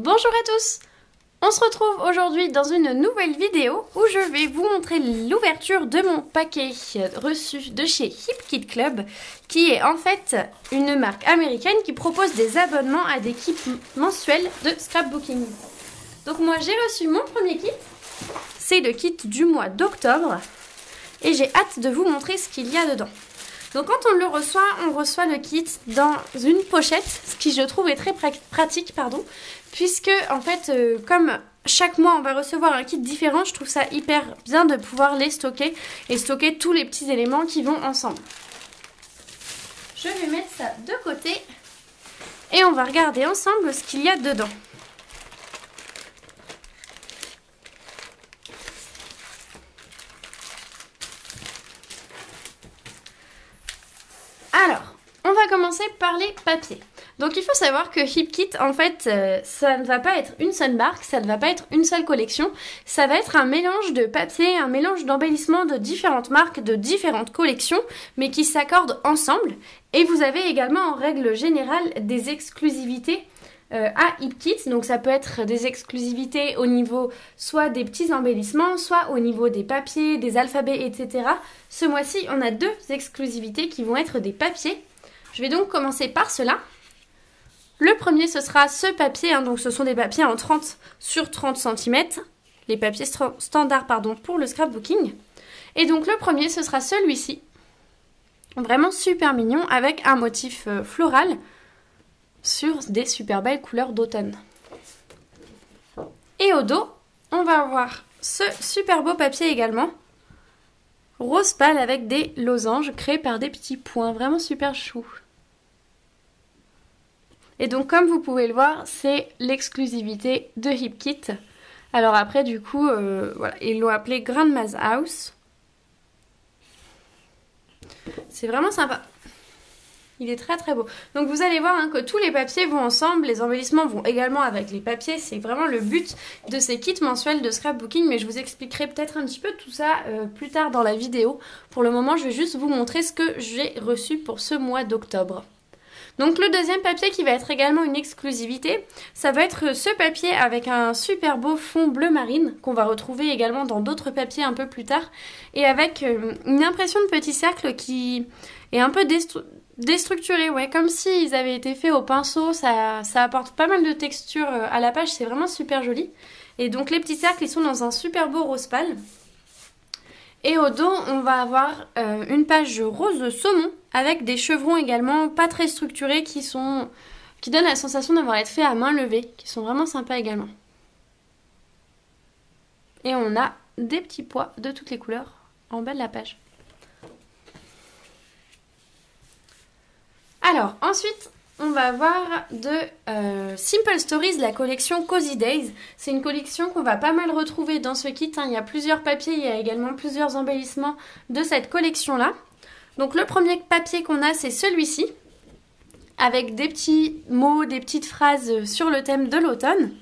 Bonjour à tous! On se retrouve aujourd'hui dans une nouvelle vidéo où je vais vous montrer l'ouverture de mon paquet reçu de chez Hip Kit Club, qui est en fait une marque américaine qui propose des abonnements à des kits mensuels de scrapbooking. Donc moi j'ai reçu mon premier kit, c'est le kit du mois d'octobre et j'ai hâte de vous montrer ce qu'il y a dedans. Donc quand on reçoit le kit dans une pochette, ce qui je trouve est très pratique, puisque en fait, comme chaque mois on va recevoir un kit différent, je trouve ça hyper bien de pouvoir les stocker et stocker tous les petits éléments qui vont ensemble. Je vais mettre ça de côté et on va regarder ensemble ce qu'il y a dedans. Commencer par les papiers. Donc il faut savoir que Hip Kit, en fait, ça ne va pas être une seule marque, ça ne va pas être une seule collection, ça va être un mélange de papier, un mélange d'embellissements de différentes marques, de différentes collections, mais qui s'accordent ensemble. Et vous avez également en règle générale des exclusivités à Hip Kit, donc ça peut être des exclusivités au niveau soit des petits embellissements, soit au niveau des papiers, des alphabets, etc. Ce mois-ci, on a deux exclusivités qui vont être des papiers. Je vais donc commencer par cela. Le premier, ce sera ce papier, donc ce sont des papiers en 30 sur 30 cm, les papiers standards pour le scrapbooking. Et donc le premier, ce sera celui-ci, vraiment super mignon, avec un motif floral sur des super belles couleurs d'automne. Et au dos, on va avoir ce super beau papier également, rose pâle avec des losanges créés par des petits points, vraiment super chou. Et donc comme vous pouvez le voir, c'est l'exclusivité de Hip Kit. Alors après du coup, voilà, ils l'ont appelé Grandma's House. C'est vraiment sympa. Il est très très beau. Donc vous allez voir que tous les papiers vont ensemble, les embellissements vont également avec les papiers. C'est vraiment le but de ces kits mensuels de scrapbooking, mais je vous expliquerai peut-être un petit peu tout ça plus tard dans la vidéo. Pour le moment, je vais juste vous montrer ce que j'ai reçu pour ce mois d'octobre. Donc le deuxième papier qui va être également une exclusivité, ça va être ce papier avec un super beau fond bleu marine qu'on va retrouver également dans d'autres papiers un peu plus tard, et avec une impression de petit cercle qui est un peu déstructuré, ouais, comme s'ils avaient été faits au pinceau. Ça apporte pas mal de texture à la page, c'est vraiment super joli. Et donc les petits cercles, ils sont dans un super beau rose pâle. Et au dos, on va avoir une page rose saumon avec des chevrons également pas très structurés qui donnent la sensation d'avoir été faits à main levée, qui sont vraiment sympas également. Et on a des petits pois de toutes les couleurs en bas de la page. Alors ensuite, on va voir de Simple Stories, la collection Cozy Days. C'est une collection qu'on va pas mal retrouver dans ce kit. Il y a plusieurs papiers, il y a également plusieurs embellissements de cette collection-là. Donc le premier papier qu'on a, c'est celui-ci, avec des petits mots, des petites phrases sur le thème de l'automne.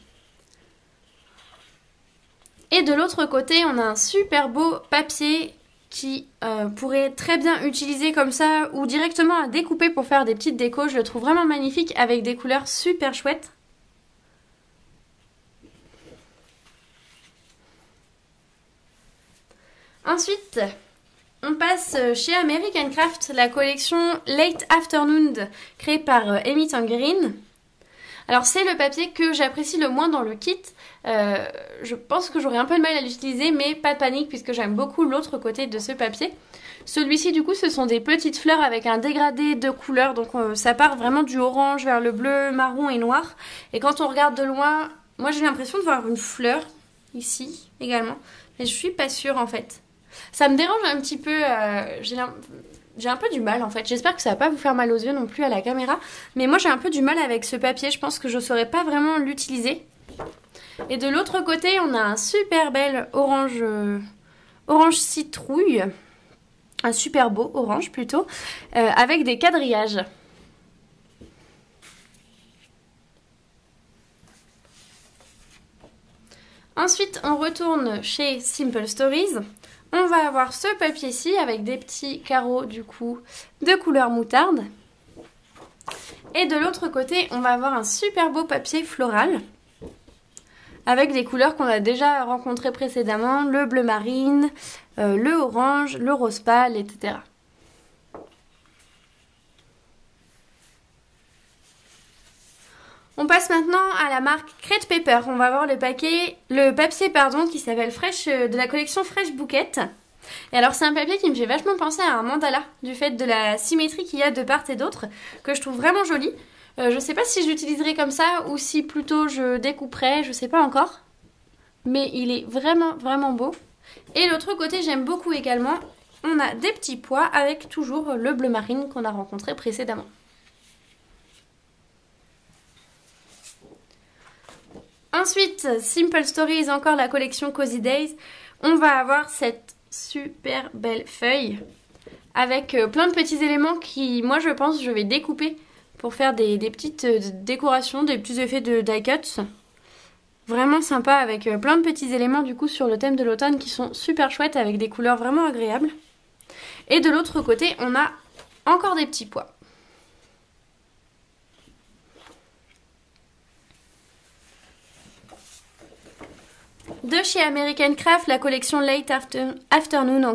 Et de l'autre côté, on a un super beau papier qui pourrait être très bien utilisé comme ça ou directement à découper pour faire des petites décos. Je le trouve vraiment magnifique avec des couleurs super chouettes. Ensuite, on passe chez American Craft, la collection Late Afternoon créée par Amy Tangerine. Alors c'est le papier que j'apprécie le moins dans le kit, je pense que j'aurais un peu de mal à l'utiliser, mais pas de panique puisque j'aime beaucoup l'autre côté de ce papier. Celui-ci du coup, ce sont des petites fleurs avec un dégradé de couleurs, donc ça part vraiment du orange vers le bleu, marron et noir. Et quand on regarde de loin, moi j'ai l'impression de voir une fleur ici également, mais je suis pas sûre en fait. Ça me dérange un petit peu, j'ai un peu du mal en fait, j'espère que ça va pas vous faire mal aux yeux non plus à la caméra, mais moi j'ai un peu du mal avec ce papier, je pense que je saurais pas vraiment l'utiliser. Et de l'autre côté, on a un super bel orange, orange citrouille, un super beau orange plutôt, avec des quadrillages. Ensuite, on retourne chez Simple Stories. On va avoir ce papier-ci avec des petits carreaux du coup de couleur moutarde. Et de l'autre côté, on va avoir un super beau papier floral avec des couleurs qu'on a déjà rencontrées précédemment, le bleu marine, le orange, le rose pâle, etc. On passe maintenant à la marque Crate Paper. On va voir le papier qui s'appelle de la collection Fresh Bouquette. Et alors c'est un papier qui me fait vachement penser à un mandala, du fait de la symétrie qu'il y a de part et d'autre, que je trouve vraiment jolie. Je sais pas si je l'utiliserai comme ça ou si plutôt je découperai, je sais pas encore. Mais il est vraiment vraiment beau. Et l'autre côté j'aime beaucoup également, on a des petits pois avec toujours le bleu marine qu'on a rencontré précédemment. Ensuite, Simple Stories, encore la collection Cozy Days. On va avoir cette super belle feuille avec plein de petits éléments qui, moi je pense, je vais découper pour faire des petites décorations, des petits effets de die cut. Vraiment sympa, avec plein de petits éléments du coup sur le thème de l'automne qui sont super chouettes, avec des couleurs vraiment agréables. Et de l'autre côté, on a encore des petits pois. De chez American Craft, la collection Late Afternoon,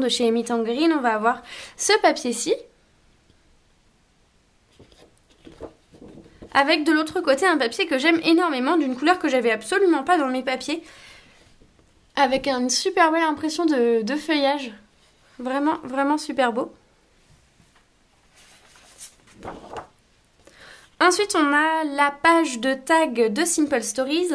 de chez Amy Tangerine, on va avoir ce papier-ci. Avec de l'autre côté un papier que j'aime énormément, d'une couleur que j'avais absolument pas dans mes papiers. Avec une super belle impression de feuillage. Vraiment, vraiment super beau. Ensuite, on a la page de tag de Simple Stories.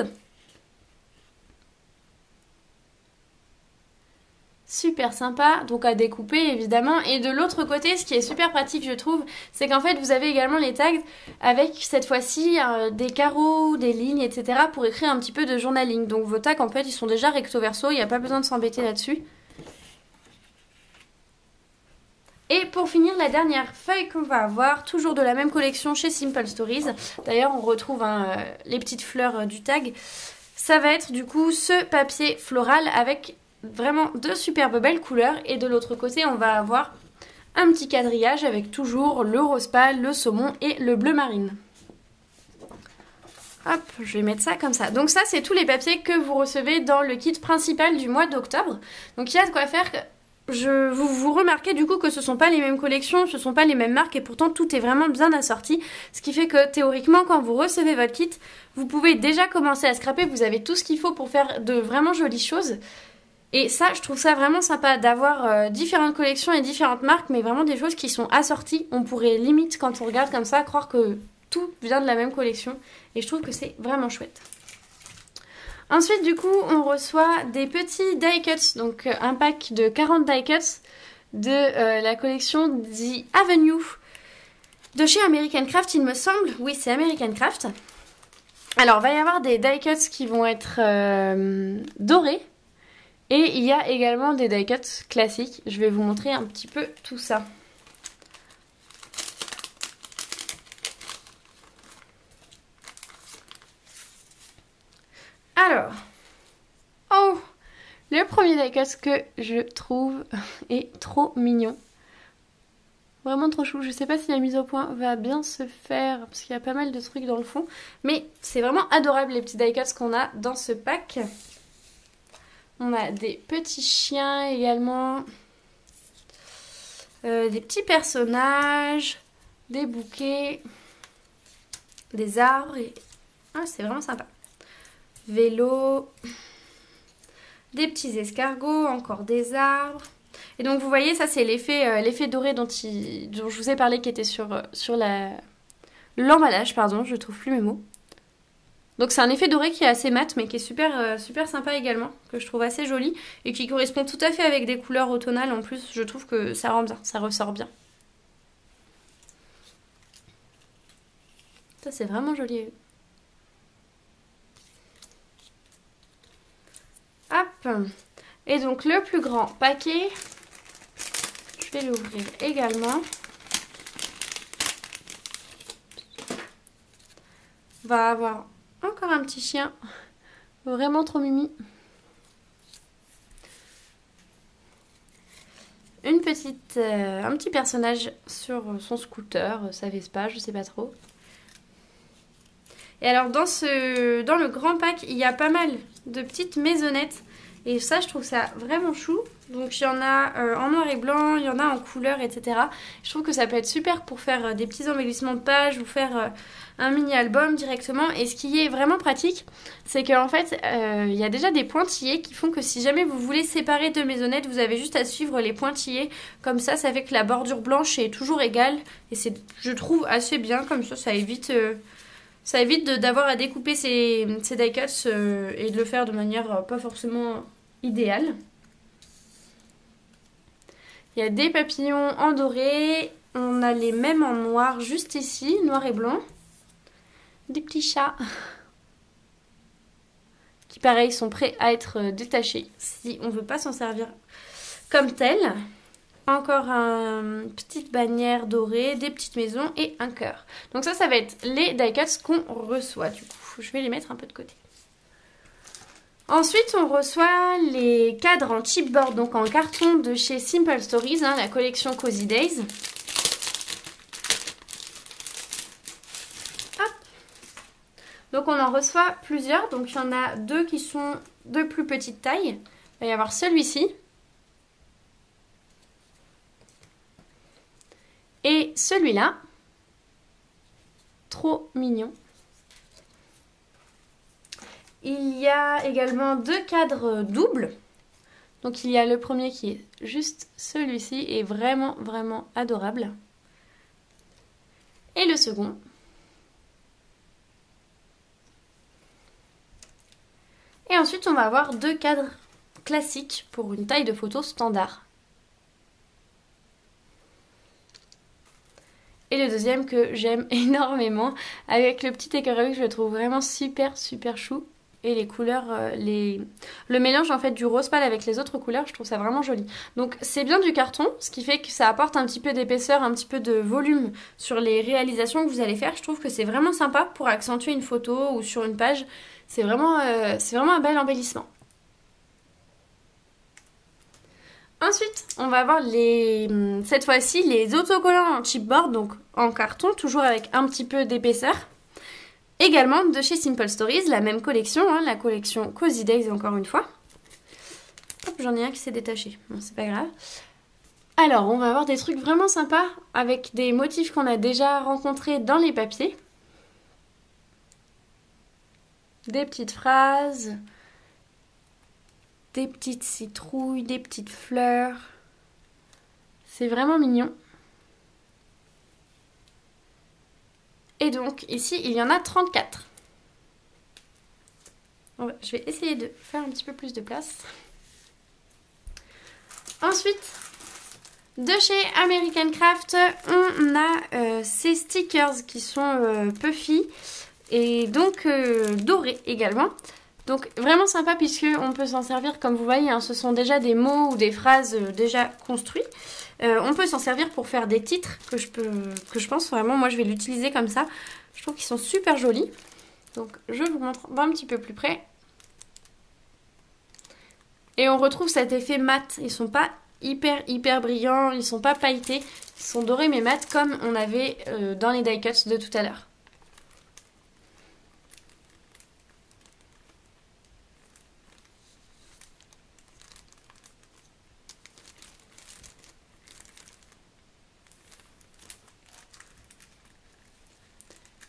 Super sympa, donc à découper évidemment. Et de l'autre côté, ce qui est super pratique je trouve, c'est qu'en fait vous avez également les tags avec cette fois-ci des carreaux, des lignes, etc. pour écrire un petit peu de journaling. Donc vos tags en fait ils sont déjà recto verso, il n'y a pas besoin de s'embêter là-dessus. Et pour finir, la dernière feuille qu'on va avoir, toujours de la même collection chez Simple Stories. D'ailleurs on retrouve les petites fleurs du tag. Ça va être du coup ce papier floral avec vraiment de superbes belles couleurs, et de l'autre côté on va avoir un petit quadrillage avec toujours le rose pâle, le saumon et le bleu marine. Hop, je vais mettre ça comme ça. Donc ça c'est tous les papiers que vous recevez dans le kit principal du mois d'octobre. Donc il y a de quoi faire. Vous remarquez du coup que ce ne sont pas les mêmes collections, ce ne sont pas les mêmes marques, et pourtant tout est vraiment bien assorti. Ce qui fait que théoriquement quand vous recevez votre kit, vous pouvez déjà commencer à scraper. Vous avez tout ce qu'il faut pour faire de vraiment jolies choses. Et ça, je trouve ça vraiment sympa d'avoir différentes collections et différentes marques, mais vraiment des choses qui sont assorties. On pourrait limite, quand on regarde comme ça, croire que tout vient de la même collection. Et je trouve que c'est vraiment chouette. Ensuite, du coup, on reçoit des petits die cuts. Donc un pack de 40 die cuts de la collection The Avenue de chez American Craft, il me semble. Oui, c'est American Craft. Alors, il va y avoir des die cuts qui vont être dorés. Et il y a également des die cuts classiques. Je vais vous montrer un petit peu tout ça. Alors, oh, le premier die cut que je trouve est trop mignon. Vraiment trop chou. Je sais pas si la mise au point va bien se faire, parce qu'il y a pas mal de trucs dans le fond. Mais c'est vraiment adorable les petits die cuts qu'on a dans ce pack. On a des petits chiens également, des petits personnages, des bouquets, des arbres. Et... ah, c'est vraiment sympa. Vélo, des petits escargots, encore des arbres. Et donc vous voyez, ça c'est l'effet doré dont je vous ai parlé, qui était sur l'emballage, pardon, je trouve plus mes mots. Donc c'est un effet doré qui est assez mat, mais qui est super, super sympa également, que je trouve assez joli et qui correspond tout à fait avec des couleurs automnales. En plus, je trouve que ça rend bien, ça ressort bien. Ça c'est vraiment joli. Hop. Et donc le plus grand paquet, je vais l'ouvrir également. On va avoir encore un petit chien, vraiment trop mimi. Un petit personnage sur son scooter, sa Vespa, je sais pas trop. Et alors dans le grand pack, il y a pas mal de petites maisonnettes. Et ça, je trouve ça vraiment chou. Donc il y en a en noir et blanc, il y en a en couleur, etc. Je trouve que ça peut être super pour faire des petits embellissements de pages ou faire un mini-album directement. Et ce qui est vraiment pratique, c'est qu'en fait, il y a déjà des pointillés qui font que si jamais vous voulez séparer deux maisonnettes, vous avez juste à suivre les pointillés. Comme ça, ça fait que la bordure blanche est toujours égale. Et c'est, je trouve, assez bien. Comme ça, ça évite d'avoir à découper ces die cuts et de le faire de manière pas forcément idéale. Il y a des papillons en doré, on a les mêmes en noir juste ici, noir et blanc. Des petits chats qui pareil sont prêts à être détachés si on veut pas s'en servir comme tel. Encore une petite bannière dorée, des petites maisons et un cœur. Donc ça, ça va être les die cuts qu'on reçoit du coup. Je vais les mettre un peu de côté. Ensuite, on reçoit les cadres en chipboard, donc en carton de chez Simple Stories, hein, la collection Cozy Days. Hop. Donc on en reçoit plusieurs, donc il y en a deux qui sont de plus petite taille. Il va y avoir celui-ci. Et celui-là. Trop mignon. Il y a également deux cadres doubles. Donc il y a le premier qui est juste celui-ci et vraiment vraiment adorable. Et le second. Et ensuite on va avoir deux cadres classiques pour une taille de photo standard. Et le deuxième que j'aime énormément avec le petit écureuil, je le trouve vraiment super super chou. Et les couleurs, le mélange en fait du rose pâle avec les autres couleurs, je trouve ça vraiment joli. Donc c'est bien du carton, ce qui fait que ça apporte un petit peu d'épaisseur, un petit peu de volume sur les réalisations que vous allez faire. Je trouve que c'est vraiment sympa pour accentuer une photo ou sur une page. C'est vraiment un bel embellissement. Ensuite, on va avoir cette fois-ci les autocollants en chipboard, donc en carton, toujours avec un petit peu d'épaisseur. Également de chez Simple Stories, la même collection, hein, la collection Cozy Days encore une fois. Hop, j'en ai un qui s'est détaché, bon, c'est pas grave. Alors, on va avoir des trucs vraiment sympas avec des motifs qu'on a déjà rencontrés dans les papiers. Des petites phrases, des petites citrouilles, des petites fleurs. C'est vraiment mignon. Et donc ici il y en a 34. Je vais essayer de faire un petit peu plus de place. Ensuite, de chez American Craft, on a ces stickers qui sont puffy et donc dorés également. Donc vraiment sympa puisque on peut s'en servir comme vous voyez, hein, ce sont déjà des mots ou des phrases déjà construits. On peut s'en servir pour faire des titres que je pense vraiment, moi je vais l'utiliser comme ça. Je trouve qu'ils sont super jolis. Donc je vous montre d'un petit peu plus près. Et on retrouve cet effet mat. Ils sont pas hyper brillants, ils sont pas pailletés. Ils sont dorés mais mat comme on avait dans les die cuts de tout à l'heure.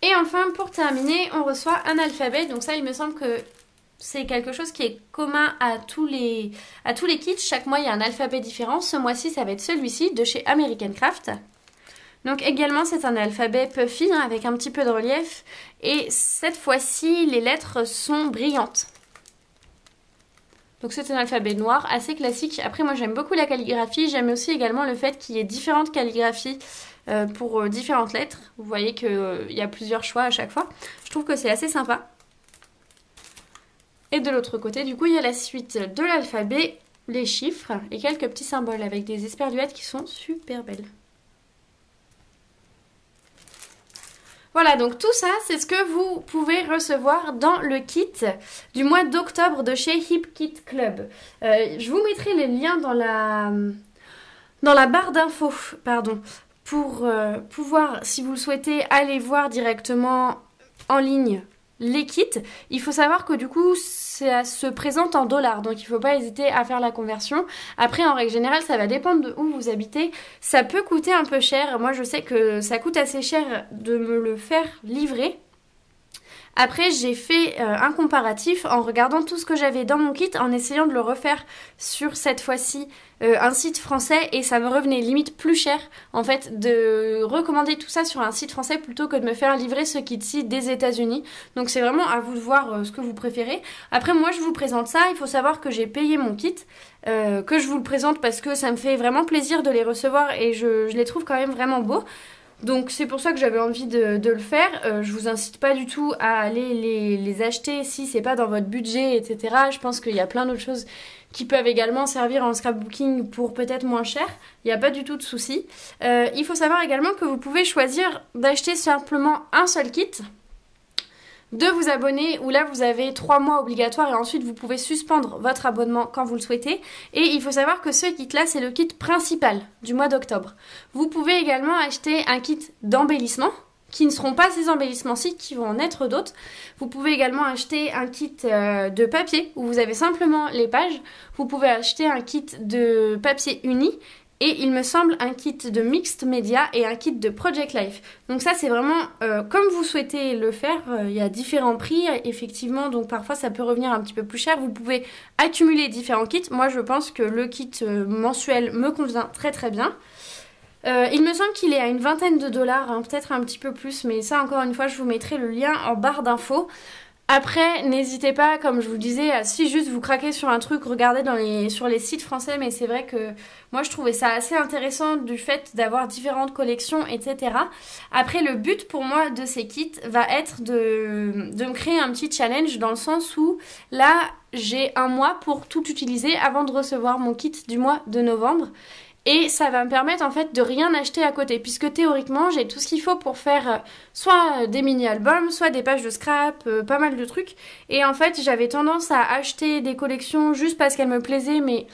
Et enfin, pour terminer, on reçoit un alphabet. Donc ça, il me semble que c'est quelque chose qui est commun à tous les kits. Chaque mois, il y a un alphabet différent. Ce mois-ci, ça va être celui-ci de chez American Craft. Donc également, c'est un alphabet puffy hein, avec un petit peu de relief. Et cette fois-ci, les lettres sont brillantes. Donc c'est un alphabet noir, assez classique. Après, moi, j'aime beaucoup la calligraphie. J'aime aussi également le fait qu'il y ait différentes calligraphies pour différentes lettres. Vous voyez qu'il y a plusieurs choix à chaque fois. Je trouve que c'est assez sympa. Et de l'autre côté, du coup, il y a la suite de l'alphabet, les chiffres et quelques petits symboles avec des esperluettes qui sont super belles. Voilà, donc tout ça, c'est ce que vous pouvez recevoir dans le kit du mois d'octobre de chez Hip Kit Club. Je vous mettrai les liens dans la barre d'infos, pardon, pour pouvoir, si vous le souhaitez, aller voir directement en ligne les kits. Il faut savoir que du coup ça se présente en dollars, donc il ne faut pas hésiter à faire la conversion. Après en règle générale ça va dépendre de où vous habitez, ça peut coûter un peu cher, moi je sais que ça coûte assez cher de me le faire livrer. Après j'ai fait un comparatif en regardant tout ce que j'avais dans mon kit, en essayant de le refaire sur cette fois-ci un site français, et ça me revenait limite plus cher en fait de recommander tout ça sur un site français plutôt que de me faire livrer ce kit-ci des États-Unis. Donc c'est vraiment à vous de voir ce que vous préférez. Après moi je vous présente ça, il faut savoir que j'ai payé mon kit, que je vous le présente parce que ça me fait vraiment plaisir de les recevoir et je les trouve quand même vraiment beaux. Donc c'est pour ça que j'avais envie de le faire. Je vous incite pas du tout à aller les acheter si c'est pas dans votre budget, etc. Je pense qu'il y a plein d'autres choses qui peuvent également servir en scrapbooking pour peut-être moins cher. Il n'y a pas du tout de souci. Il faut savoir également que vous pouvez choisir d'acheter simplement un seul kit, de vous abonner, où là vous avez 3 mois obligatoires et ensuite vous pouvez suspendre votre abonnement quand vous le souhaitez. Et il faut savoir que ce kit là c'est le kit principal du mois d'octobre. Vous pouvez également acheter un kit d'embellissement, qui ne seront pas ces embellissements-ci, qui vont en être d'autres. Vous pouvez également acheter un kit de papier où vous avez simplement les pages. Vous pouvez acheter un kit de papier uni. Et il me semble un kit de mixed media et un kit de Project Life. Donc ça c'est vraiment comme vous souhaitez le faire, il y a différents prix effectivement, donc parfois ça peut revenir un petit peu plus cher. Vous pouvez accumuler différents kits, moi je pense que le kit mensuel me convient très très bien. Il me semble qu'il est à une vingtaine de dollars, hein, peut-être un petit peu plus, mais ça encore une fois je vous mettrai le lien en barre d'infos. Après, n'hésitez pas, comme je vous le disais, à, si juste vous craquez sur un truc, regardez sur les sites français, mais c'est vrai que moi je trouvais ça assez intéressant du fait d'avoir différentes collections, etc. Après, le but pour moi de ces kits va être de me créer un petit challenge, dans le sens où là j'ai un mois pour tout utiliser avant de recevoir mon kit du mois de novembre. Et ça va me permettre en fait de rien acheter à côté, puisque théoriquement j'ai tout ce qu'il faut pour faire soit des mini-albums, soit des pages de scrap, pas mal de trucs. Et en fait j'avais tendance à acheter des collections juste parce qu'elles me plaisaient, mais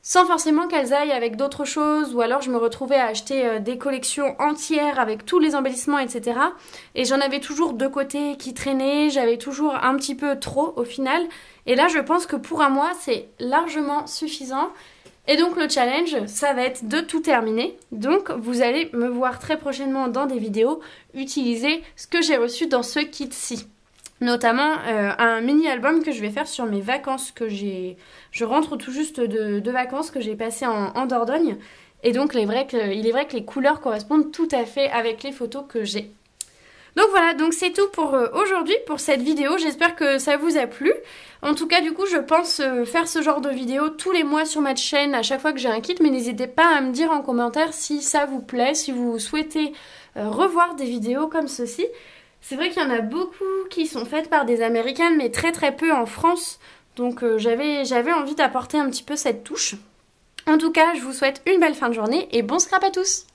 sans forcément qu'elles aillent avec d'autres choses, ou alors je me retrouvais à acheter des collections entières avec tous les embellissements, etc. Et j'en avais toujours de côté qui traînaient, j'avais toujours un petit peu trop au final. Et là je pense que pour un mois c'est largement suffisant. Et donc le challenge, ça va être de tout terminer. Donc vous allez me voir très prochainement dans des vidéos utiliser ce que j'ai reçu dans ce kit-ci. Notamment un mini-album que je vais faire sur mes vacances que j'ai... Je rentre tout juste de vacances que j'ai passées en Dordogne. Et donc il est vrai que les couleurs correspondent tout à fait avec les photos que j'ai. Donc voilà, donc c'est tout pour aujourd'hui, pour cette vidéo, j'espère que ça vous a plu. En tout cas du coup je pense faire ce genre de vidéo tous les mois sur ma chaîne à chaque fois que j'ai un kit, mais n'hésitez pas à me dire en commentaire si ça vous plaît, si vous souhaitez revoir des vidéos comme ceci. C'est vrai qu'il y en a beaucoup qui sont faites par des Américaines, mais très très peu en France, donc j'avais envie d'apporter un petit peu cette touche. En tout cas je vous souhaite une belle fin de journée et bon scrap à tous!